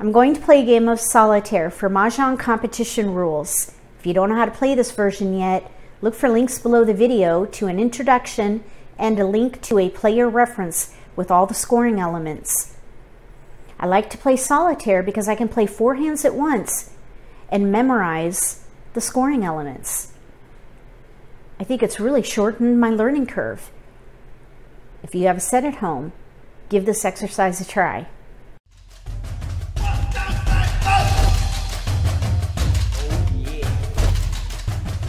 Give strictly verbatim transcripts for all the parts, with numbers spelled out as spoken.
I'm going to play a game of solitaire for Mahjong Competition Rules. If you don't know how to play this version yet, look for links below the video to an introduction and a link to a player reference with all the scoring elements. I like to play solitaire because I can play four hands at once and memorize the scoring elements. I think it's really shortened my learning curve. If you have a set at home, give this exercise a try.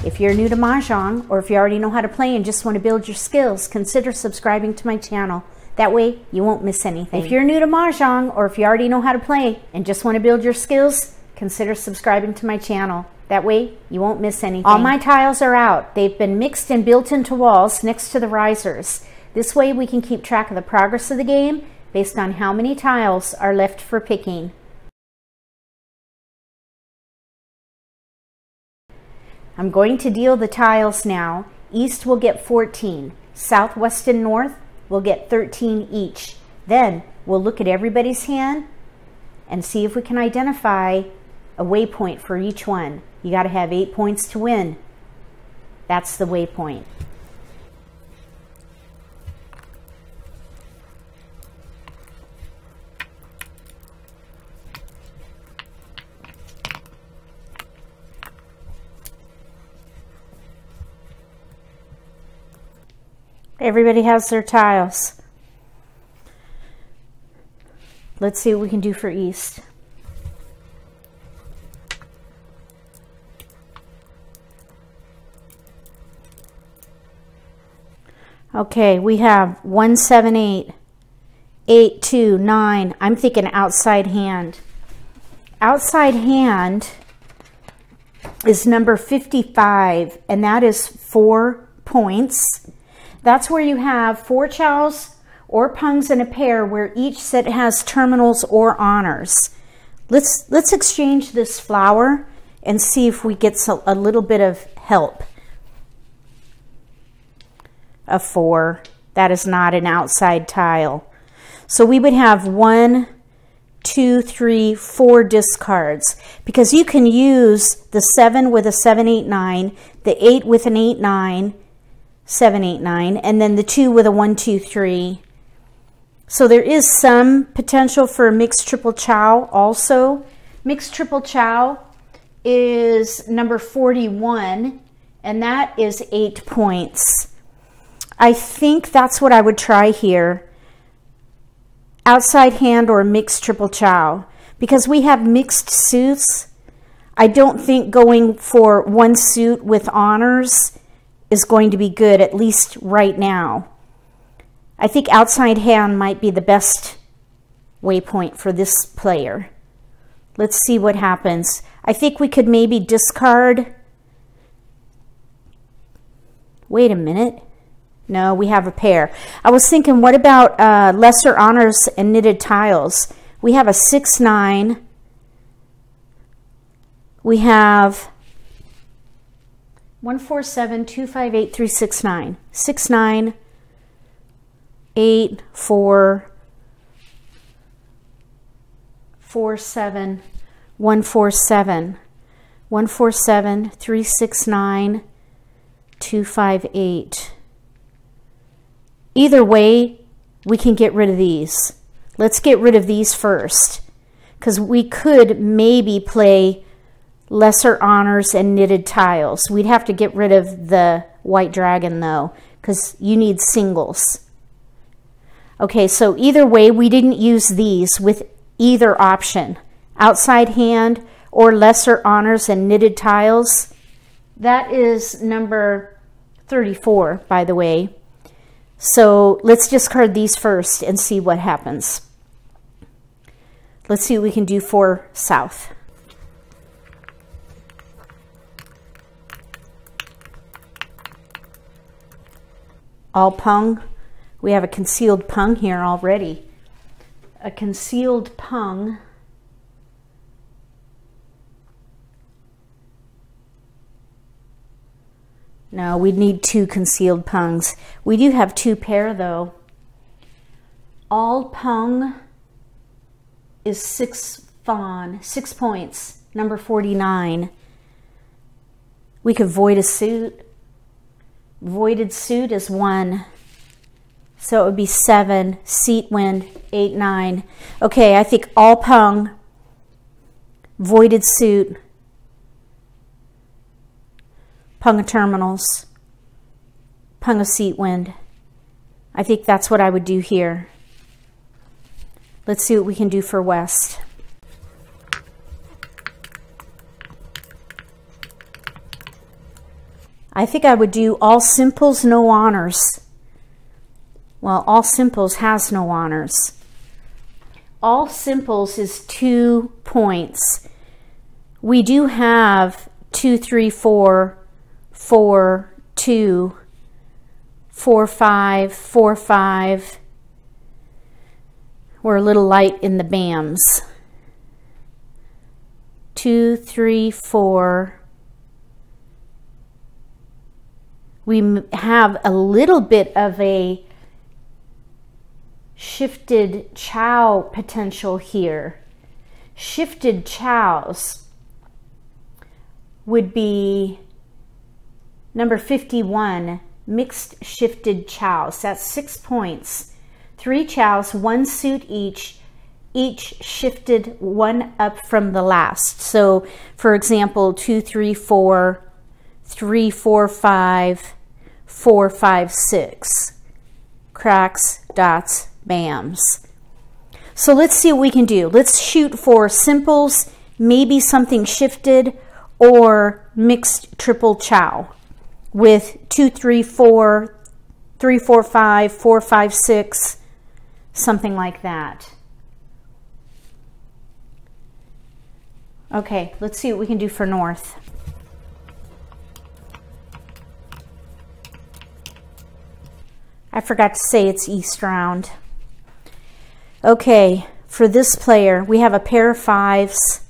If you're new to Mahjong, or if you already know how to play and just want to build your skills, consider subscribing to my channel. That way, you won't miss anything. If you're new to Mahjong, or if you already know how to play and just want to build your skills, consider subscribing to my channel. That way, you won't miss anything. All my tiles are out. They've been mixed and built into walls next to the risers. This way, we can keep track of the progress of the game based on how many tiles are left for picking. I'm going to deal the tiles now. East will get fourteen. South, west, and north will get thirteen each. Then we'll look at everybody's hand and see if we can identify a waypoint for each one. You got to have eight points to win. That's the waypoint. Everybody has their tiles. Let's see what we can do for East. Okay, we have one, seven, eight, eight, two, nine. I'm thinking outside hand. Outside hand is number fifty-five, and that is four points. That's where you have four chows or pungs in a pair where each set has terminals or honors. Let's, let's exchange this flower and see if we get so, a little bit of help. A four. That is not an outside tile. So we would have one, two, three, four discards, because you can use the seven with a seven, eight, nine, the eight with an eight, nine, seven, eight, nine, and then the two with a one, two, three. So there is some potential for a mixed triple chow also. Mixed triple chow is number forty-one, and that is eight points. I think that's what I would try here. Outside hand or mixed triple chow. Because we have mixed suits, I don't think going for one suit with honors is going to be good, at least right now. I think outside hand might be the best waypoint for this player. Let's see what happens. I think we could maybe discard. Wait a minute. No, we have a pair. I was thinking, what about uh, lesser honors and knitted tiles? We have a six, nine. We have one, four, seven, two, five, eight, three, six, nine. Six, nine, eight, four, four, seven, one, four, seven, one, four, seven, three, six, nine, two, five, eight. Either way, we can get rid of these. Let's get rid of these first, because we could maybe play lesser honors and knitted tiles. We'd have to get rid of the white dragon though, because you need singles. Okay, so either way, we didn't use these with either option. Outside hand or lesser honors and knitted tiles. That is number thirty-four, by the way. So let's discard these first and see what happens. Let's see what we can do for South. All Pung. We have a concealed Pung here already. A concealed Pung . No, we'd need two concealed Pungs. We do have two pair though. All Pung is six fawn, six points, number forty-nine. We could void a suit. Voided suit is one. So it would be seven, seat wind, eight, nine. Okay, I think all pung, voided suit, pung of terminals, pung of seat wind. I think that's what I would do here. Let's see what we can do for West. I think I would do all simples, no honors. Well, all simples has no honors. All simples is two points. We do have two, three, four, four, two, four, five, four, five. We're a little light in the B A Ms. Two, three, four. We have a little bit of a shifted chow potential here. Shifted chows would be number fifty-one, mixed shifted chows. That's six points. Three chows, one suit each, each shifted one up from the last. So for example, two, three, four, three, four, five, four, five, six. Cracks, dots, B A Ms. So let's see what we can do. Let's shoot for simples, maybe something shifted, or mixed triple chow with two, three, four, three, four, five, four, five, six, something like that. Okay, let's see what we can do for North. I forgot to say it's East round. Okay, for this player, we have a pair of fives,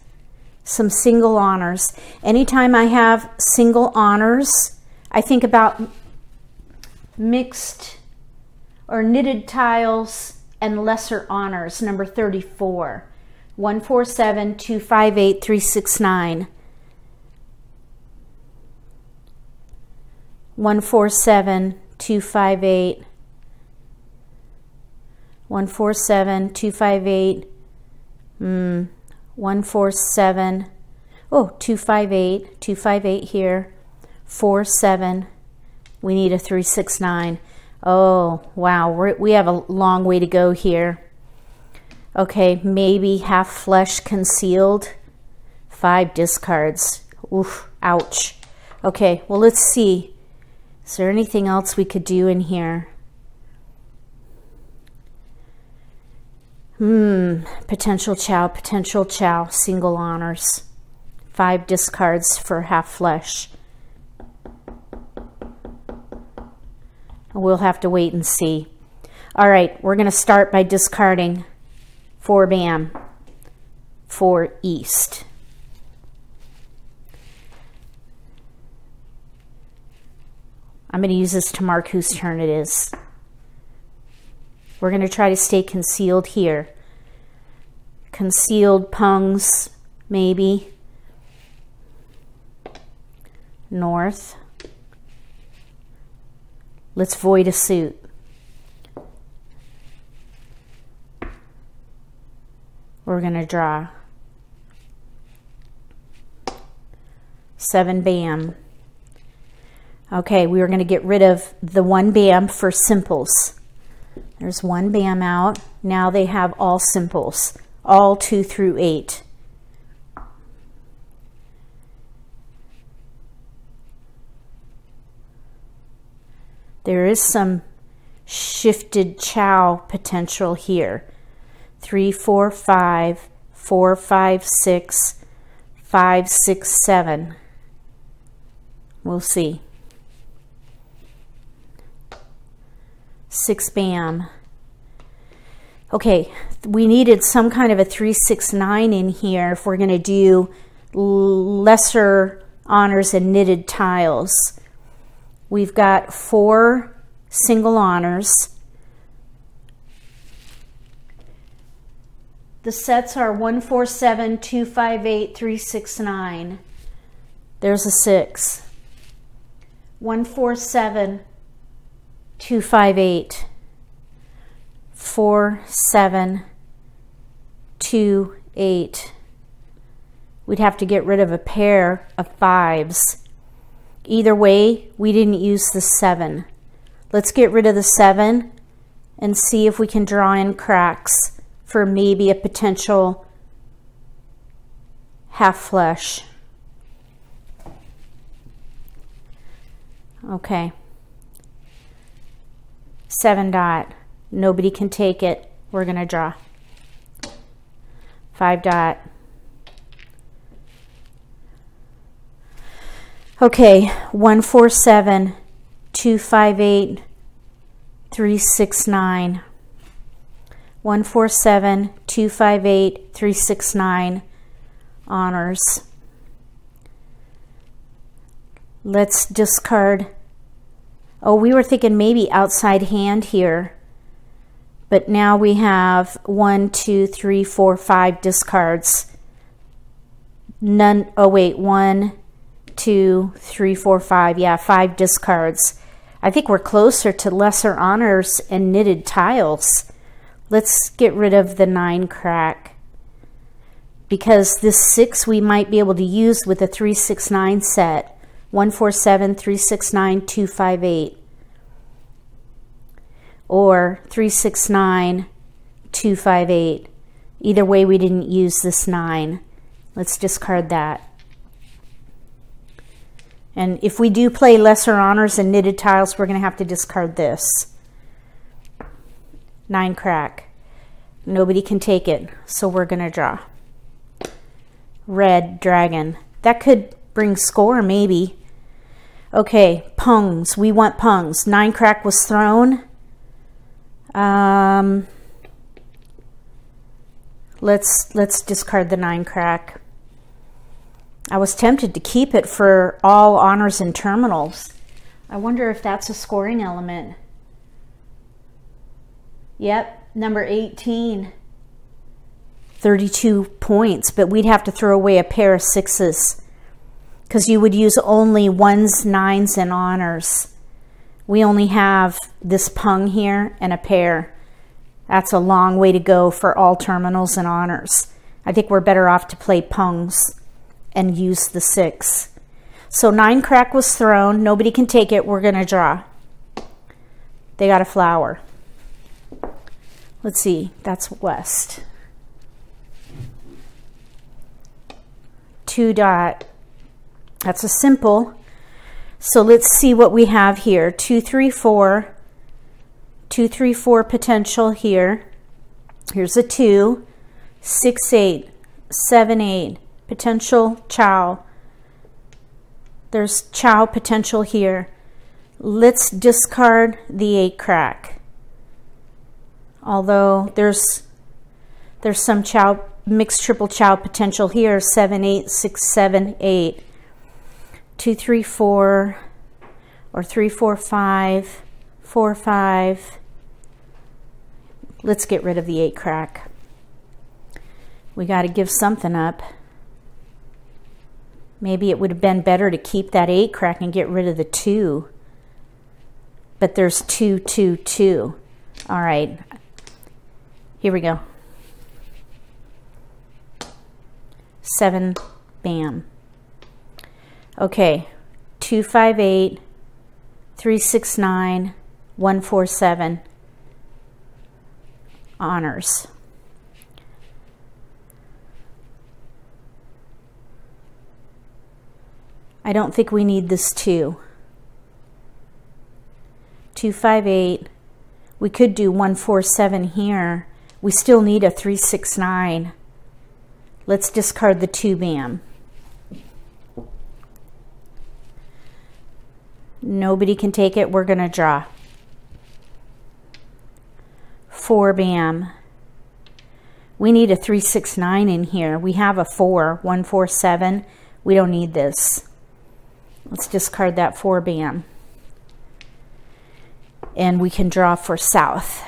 some single honors. Anytime I have single honors, I think about mixed or knitted tiles and lesser honors, number thirty-four. one four seven, two five eight, three six nine. one four seven, two five eight. one four seven, two five eight, mm, one four seven, oh, two five eight, two five eight here, four seven, we need a three six nine. Oh, wow, We're, we have a long way to go here. Okay, maybe half flush concealed, five discards, oof, ouch. Okay, well, let's see. Is there anything else we could do in here? Hmm, potential chow, potential chow, single honors. Five discards for half flush. We'll have to wait and see. All right, we're going to start by discarding four B A M for East. I'm going to use this to mark whose turn it is. We're going to try to stay concealed here. Concealed pungs, maybe. North. Let's void a suit. We're going to draw. Seven B A M. Okay, we are going to get rid of the one B A M for simples. There's one B A M out. Now they have all simples, all two through eight. There is some shifted chow potential here. Three, four, five, four, five, six, five, six, seven. We'll see. Six B A M. Okay, we needed some kind of a three six nine in here if we're going to do lesser honors and knitted tiles. We've got four single honors. The sets are one four seven, two five eight, three six nine. There's a six. one four seven, two five eight, four seven, two eight. We'd have to get rid of a pair of fives. Either way, we didn't use the seven. Let's get rid of the seven and see if we can draw in cracks for maybe a potential half flush. Okay. Seven dot. Nobody can take it. We're gonna draw. Five dot. Okay, one four seven, two five eight, three six nine. One four seven, two five eight, three six nine. Honors. Let's discard. Oh, we were thinking maybe outside hand here, but now we have one, two, three, four, five discards. None. Oh wait, one, two, three, four, five. Yeah, five discards. I think we're closer to lesser honors and knitted tiles. Let's get rid of the nine crack, because this six we might be able to use with a three six nine set. one four seven, three six nine, two five eight, or three six nine, two five eight. Either way, we didn't use this nine. Let's discard that. And if we do play lesser honors and knitted tiles, we're going to have to discard this. Nine crack. Nobody can take it, so we're going to draw. Red dragon. That could bring score, maybe. Okay, pungs. We want pungs. Nine crack was thrown. Um, let's let's discard the nine crack. I was tempted to keep it for all honors and terminals. I wonder if that's a scoring element. Yep, number eighteen. thirty-two points, but we'd have to throw away a pair of sixes, because you would use only ones, nines, and honors. We only have this pung here and a pair. That's a long way to go for all terminals and honors. I think we're better off to play pungs and use the six. So nine crack was thrown. Nobody can take it. We're going to draw. They got a flower. Let's see. That's west. Two dot. That's a simple. So let's see what we have here. Two, three, four. Two, three, four potential here. Here's a two. Six, eight. Seven, eight. Potential chow. There's chow potential here. Let's discard the eight crack. Although there's there's some chow, mixed triple chow potential here. Seven, eight, six, seven, eight. Two, three, four, or three, four, five, four, five. Let's get rid of the eight crack. We got to give something up. Maybe it would have been better to keep that eight crack and get rid of the two. But there's two, two, two. All right. Here we go. Seven, bam. Okay, two five eight, three six nine, one four seven. Honors. I don't think we need this two. two five eight. We could do one four seven here. We still need a three six nine. Let's discard the two, bam. Nobody can take it. We're going to draw. Four, bam. We need a three, six, nine in here. We have a four, one, four, seven. We don't need this. Let's discard that four, bam. And we can draw for south.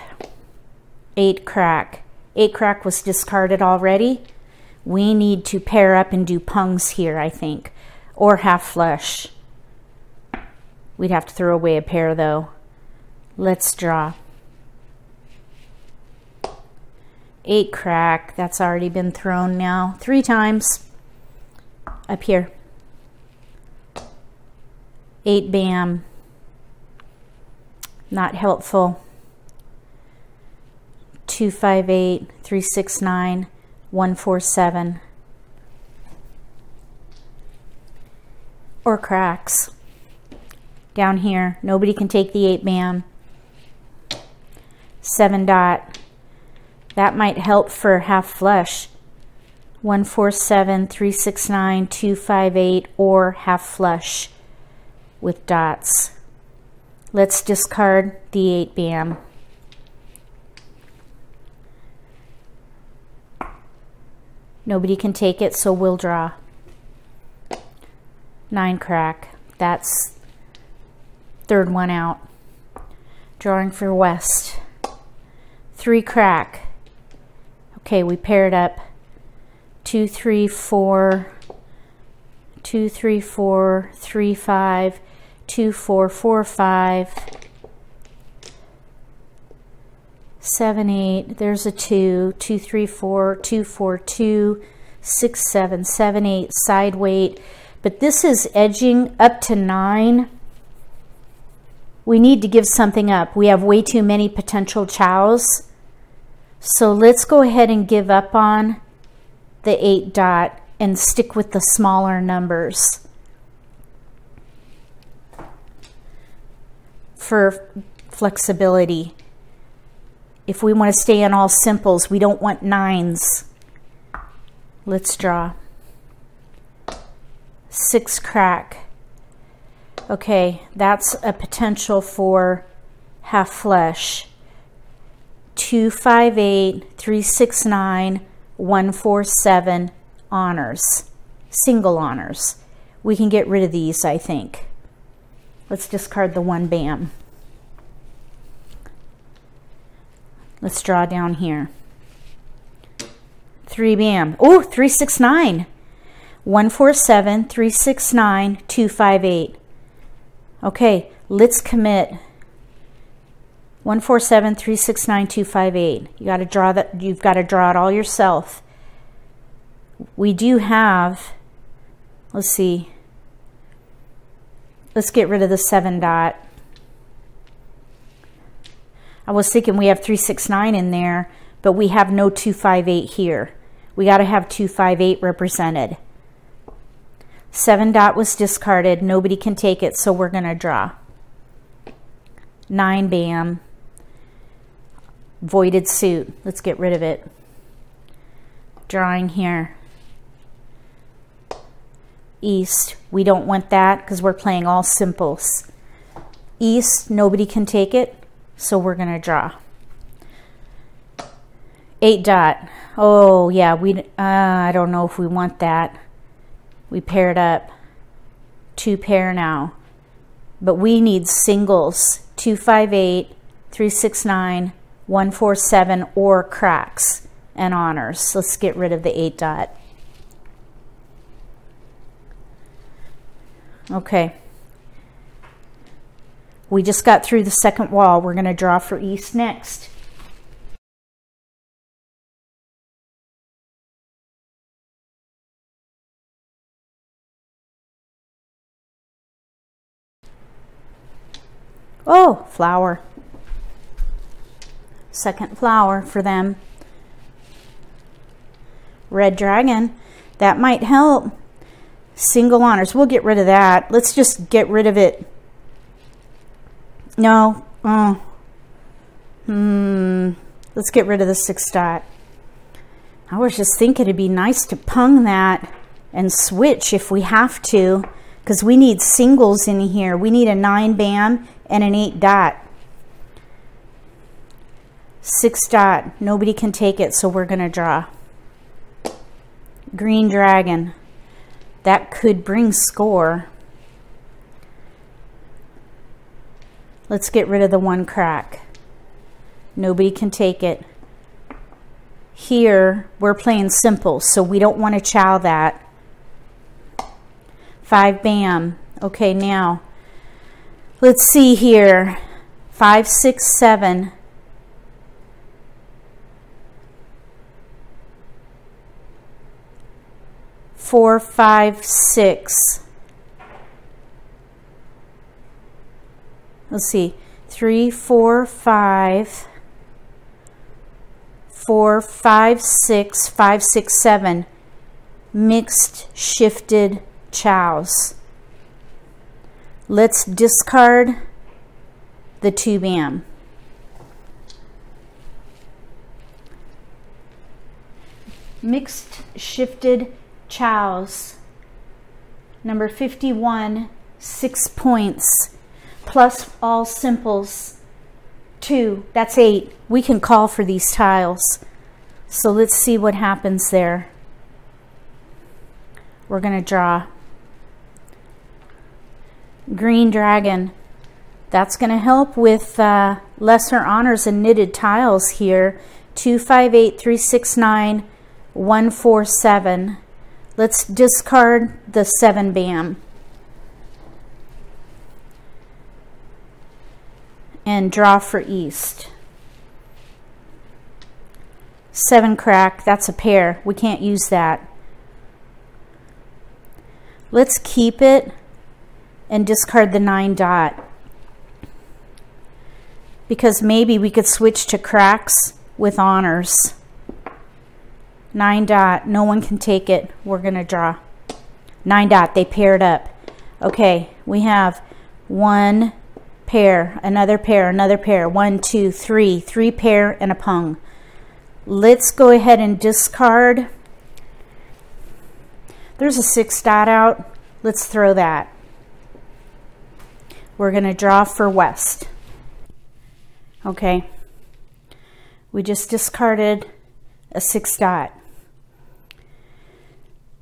Eight, crack. Eight crack was discarded already. We need to pair up and do pungs here, I think, or half flush. We'd have to throw away a pair though. Let's draw. Eight crack, that's already been thrown now three times up here. Eight bam, not helpful. Two five eight, three six nine, one four seven, or cracks down here. Nobody can take the eight bam. Seven dot, that might help for half flush. One four seven, three six nine, two five eight, or half flush with dots. Let's discard the eight bam. Nobody can take it, so we'll draw. Nine crack, that's third one out. Drawing for West. Three crack. Okay, we paired up. Two, three, four, two, three, four, three, five, two, four, four, five, seven, eight, there's a two, two, three, four, two, four, two, six, seven, seven, eight, side weight. But this is edging up to nine. We need to give something up. We have way too many potential chows. So let's go ahead and give up on the eight dot and stick with the smaller numbers. For flexibility. If we want to stay on all simples, we don't want nines. Let's draw. Six crack. Okay, that's a potential for half flush. Two, five, eight, three, six, nine, one, four, seven, honors. Single honors. We can get rid of these, I think. Let's discard the one bam. Let's draw down here. Three bam. Oh, three, six, nine. One, four, seven, three, six, nine, two, five, eight. Okay, let's commit. One, four, seven, three, six, nine, two, five, eight. You gotta draw that, you've got to draw it all yourself. We do have, let's see. Let's get rid of the seven dot. I was thinking we have three six nine in there, but we have no two five eight here. We got to have two five eight represented. Seven dot was discarded. Nobody can take it, so we're going to draw. Nine bam. Voided suit. Let's get rid of it. Drawing here. East. We don't want that because we're playing all simples. East. Nobody can take it. So we're going to draw. Eight dot. Oh, yeah. we. Uh, I don't know if we want that. We paired up. Two pair now. But we need singles. Two, five, eight, three, six, nine, one, four, seven, or cracks and honors. Let's get rid of the eight dot. Okay. We just got through the second wall. We're going to draw for East next. Oh, flower. Second flower for them. Red dragon. That might help. Single honors. We'll get rid of that. Let's just get rid of it. No. Oh. Hmm. Let's get rid of the six dot. I was just thinking it'd be nice to pung that and switch if we have to, because we need singles in here. We need a nine bam and an eight dot. Six dot. Nobody can take it, so we're going to draw. Green dragon. That could bring score. Let's get rid of the one crack. Nobody can take it. Here, we're playing simple, so we don't want to chow that. Five, bam. Okay, now, let's see here. Five, six, seven. Four, five, six. Let's see. Three, four, five. Four, five, six, five, six, seven. Mixed shifted chows. Let's discard the two bam. Mixed shifted chows. Number fifty-one, six points. Plus all simples, two. That's eight. We can call for these tiles. So let's see what happens there. We're going to draw. Green dragon. That's going to help with uh, lesser honors and knitted tiles here. Two, five, eight, three, six, nine, one, four, seven. Let's discard the seven bam. And draw for east. Seven crack, that's a pair. We can't use that. Let's keep it and discard the nine dot. Because maybe we could switch to cracks with honors. Nine dot, no one can take it. We're gonna draw. Nine dot, they paired up. Okay, we have one pair, another pair, another pair, one, two, three, three pair and a pung. Let's go ahead and discard. There's a six dot out. Let's throw that. We're going to draw for west. Okay. We just discarded a six dot.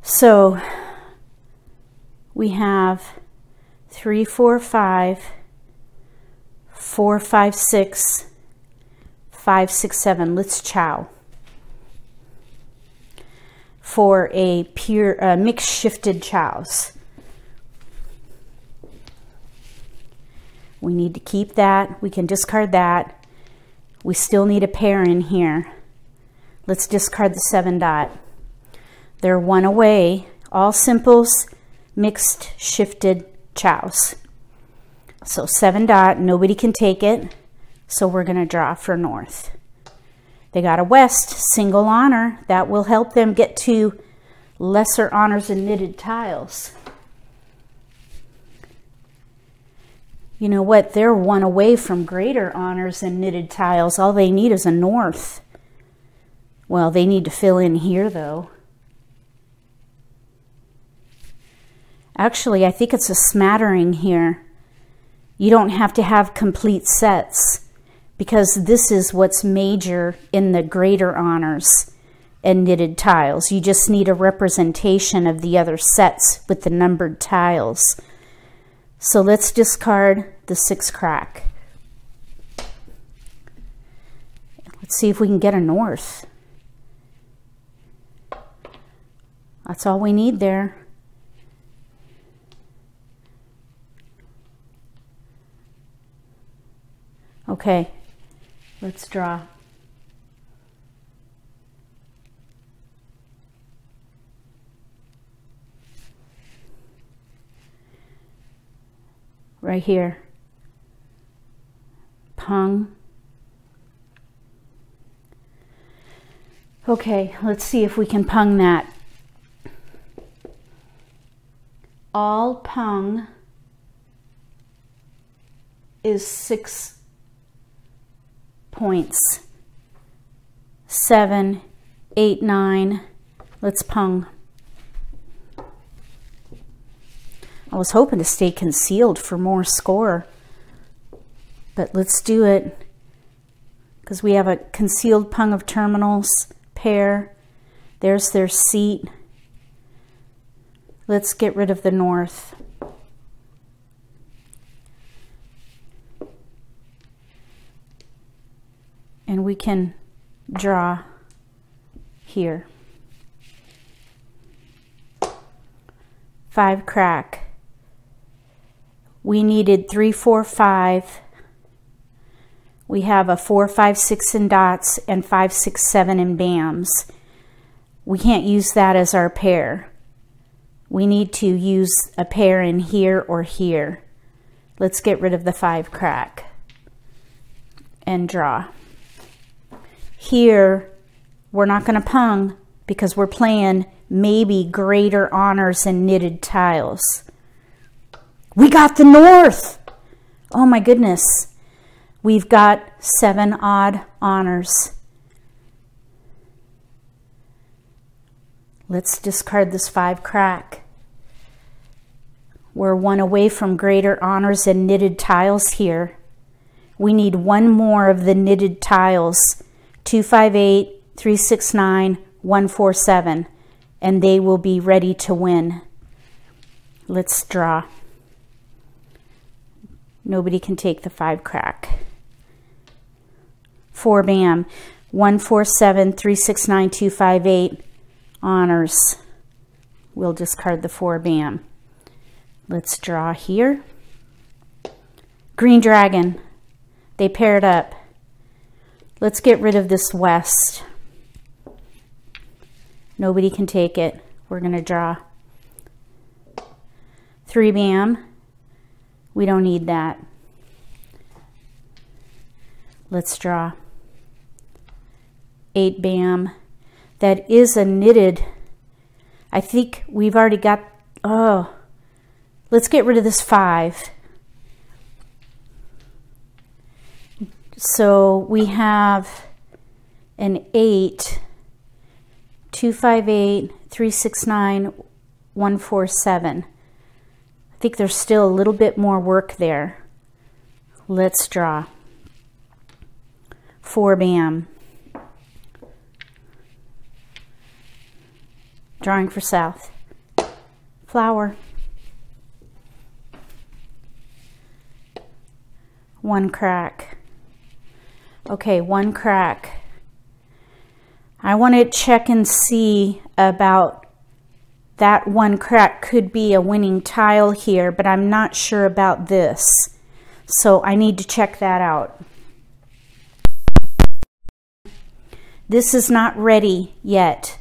So we have three, four, five, four, five, six, five, six, seven. Let's chow for a pure uh, mixed shifted chows. We need to keep that. We can discard that. We still need a pair in here. Let's discard the seven dot. They're one away. All simples, mixed shifted chows. So seven dot, nobody can take it. So we're gonna draw for north. They got a west, single honor. That will help them get to lesser honors and knitted tiles. You know what? They're one away from greater honors and knitted tiles. All they need is a north. Well, they need to fill in here though. Actually, I think it's a smattering here. You don't have to have complete sets because this is what's major in the greater honors and knitted tiles. You just need a representation of the other sets with the numbered tiles. So let's discard the six crack. Let's see if we can get a north. That's all we need there. Okay, let's draw. Right here. Pung. Okay, let's see if we can pung that. All pung is six points. Seven, eight, nine. Let's pung. I was hoping to stay concealed for more score, but let's do it because we have a concealed pung of terminals pair. There's their seat. Let's get rid of the north. And we can draw here. Five crack. We needed three, four, five. We have a four, five, six in dots and five, six, seven in bams. We can't use that as our pair. We need to use a pair in here or here. Let's get rid of the five crack and draw. Here, we're not gonna pung because we're playing maybe greater honors and knitted tiles. We got the north. Oh my goodness. We've got seven odd honors. Let's discard this five crack. We're one away from greater honors and knitted tiles here. We need one more of the knitted tiles, two five eight, three six nine, one four seven, and they will be ready to win. Let's draw. Nobody can take the five crack. Four bam, one four seven, three six nine, two five eight, honors. We'll discard the four bam. Let's draw here. Green dragon. They paired up. Let's get rid of this west. Nobody can take it. We're gonna draw. Three bam. We don't need that. Let's draw. Eight bam. That is a knitted. I think we've already got, oh. Let's get rid of this five. So we have an eight, two five eight, three six nine, one four seven. I think there's still a little bit more work there. Let's draw. Four bam. Drawing for south. Flower. One crack. Okay, one crack. I want to check and see about that one crack. Could be a winning tile here, but I'm not sure about this. So I need to check that out. This is not ready yet.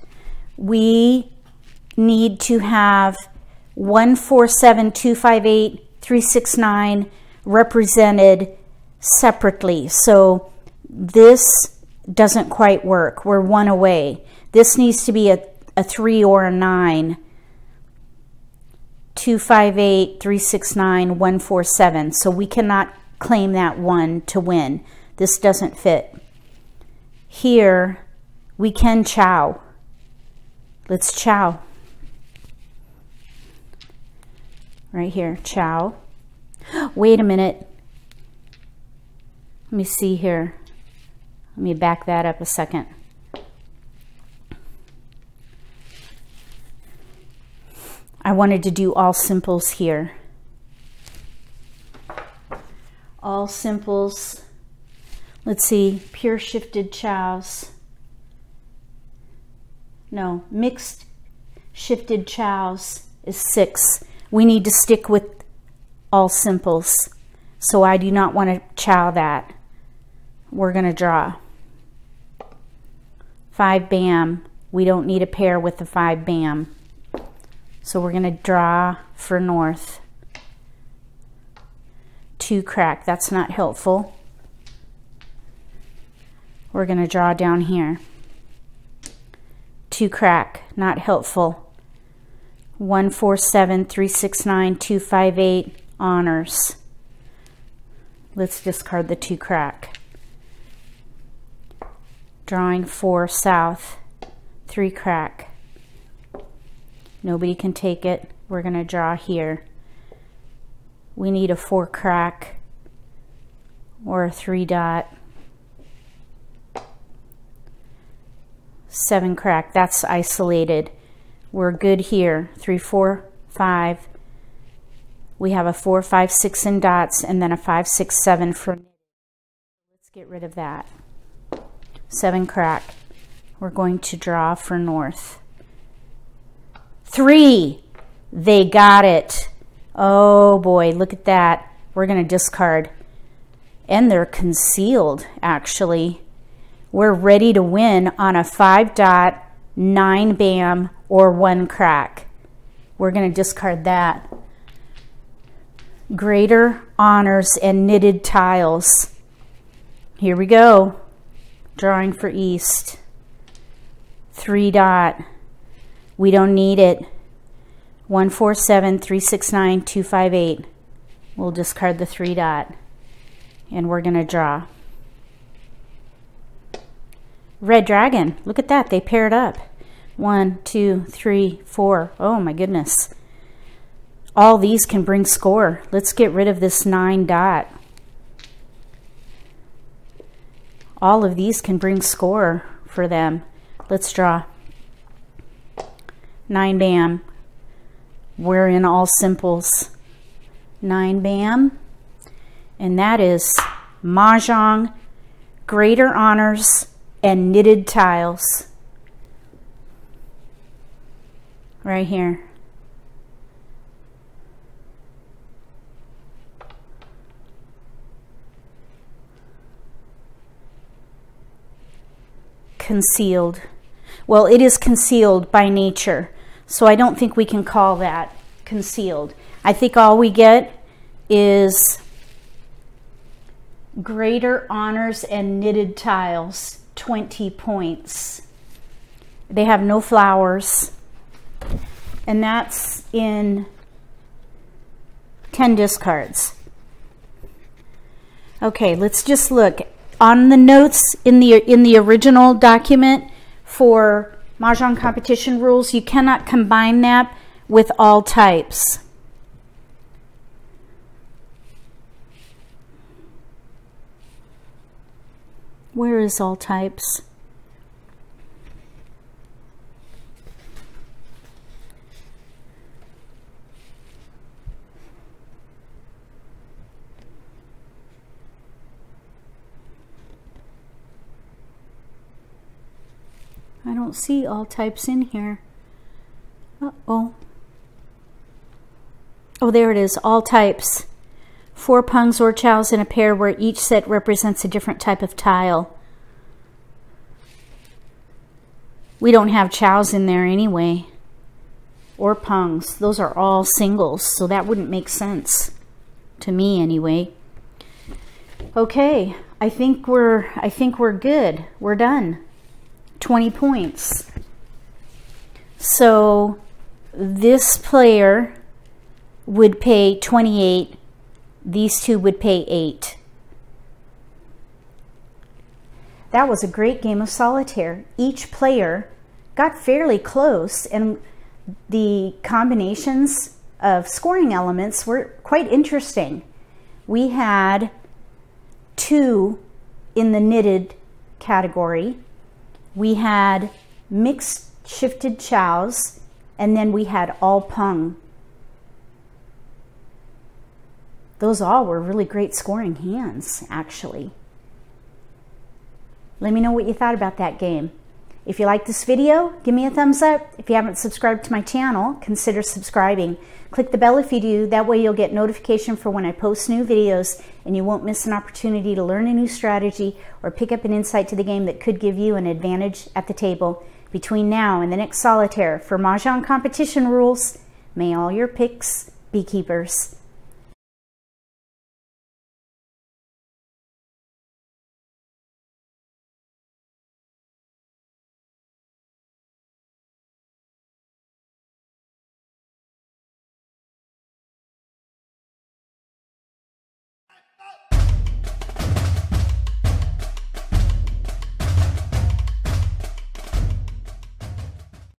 We need to have one four seven, two five eight, three six nine represented separately. So this doesn't quite work. We're one away. This needs to be a, a three or a nine. two five eight, three six nine, one four seven. So we cannot claim that one to win. This doesn't fit. Here, we can chow. Let's chow. Right here, chow. Wait a minute. Let me see here. Let me back that up a second. I wanted to do all simples here. All simples. Let's see, pure shifted chows. No, mixed shifted chows is six. We need to stick with all simples. So I do not want to chow that. We're gonna draw. Five bam. We don't need a pair with the five bam. So we're gonna draw for north. Two crack, that's not helpful. We're gonna draw down here. Two crack, not helpful. One, four, seven, three, six, nine, two, five, eight, honors. Let's discard the two crack. Drawing four, south, three crack. Nobody can take it. We're gonna draw here. We need a four crack or a three dot. Seven crack, that's isolated. We're good here, three, four, five. We have a four, five, six in dots and then a five, six, seven for. Let's get rid of that. Seven crack, we're going to draw for north. Three, they got it. Oh boy, look at that. We're gonna discard. And they're concealed, actually. We're ready to win on a five dot, nine bam, or one crack. We're gonna discard that. Greater honors and knitted tiles. Here we go. Drawing for east. Three dot. We don't need it. one four seven, three six nine, two five eight. We'll discard the three dot. And we're gonna draw. Red dragon. Look at that. They paired up. One, two, three, four. Oh my goodness. All these can bring score. Let's get rid of this nine dot. All of these can bring score for them. Let's draw. Nine bam. We're in all simples. Nine bam. And that is Mahjong, Greater Honors, and Knitted Tiles. Right here. Concealed. Well, it is concealed by nature, so I don't think we can call that concealed. I think all we get is Greater Honors and Knitted Tiles, twenty points. They have no flowers, and that's in ten discards. Okay, let's just look on the notes in the in the original document for Mahjong Competition Rules. You cannot combine that with all types. Where is all types? I don't see all types in here. Uh-oh. Oh, there it is. All types. Four pungs or chows in a pair where each set represents a different type of tile. We don't have chows in there anyway. Or pungs. Those are all singles, so that wouldn't make sense. To me, anyway. Okay. I think we're, I think we're good. We're done. twenty points. So this player would pay twenty-eight, these two would pay eight. That was a great game of solitaire. Each player got fairly close, and the combinations of scoring elements were quite interesting. We had two in the knitted category. We had mixed shifted chows, and then we had all pung. Those all were really great scoring hands, actually. Let me know what you thought about that game. If you like this video, give me a thumbs up. If you haven't subscribed to my channel, consider subscribing. Click the bell if you do. That way you'll get notification for when I post new videos, and you won't miss an opportunity to learn a new strategy or pick up an insight to the game that could give you an advantage at the table. Between now and the next solitaire for Mahjong Competition Rules, may all your picks be keepers.